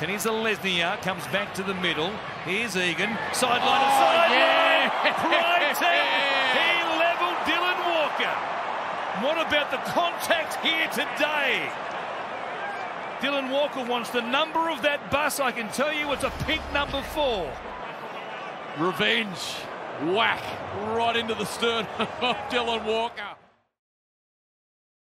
length, and here's a Lesnia, comes back to the middle. Here's Egan, sideline to sideline. Yeah. Right there. He levelled Dylan Walker. What about the contact here today? Dylan Walker wants the number of that bus. I can tell you it's a pink number 4. Revenge. Whack right into the stern of Dylan Walker.